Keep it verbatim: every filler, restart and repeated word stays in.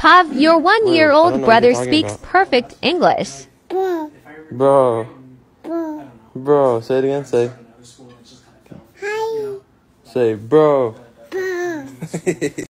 Pav, your one-year-old brother speaks about. perfect English. Bro. Bro. Bro. Bro. Say it again. Say. Hi. Say, bro. Bro.